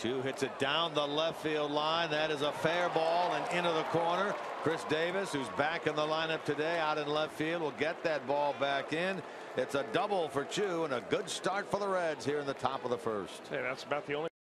Choo hits it down the left field line. That is a fair ball and into the corner. Chris Davis, who's back in the lineup today out in left field, will get that ball back in. It's a double for Choo and a good start for the Reds here in the top of the first. Yeah, that's about the only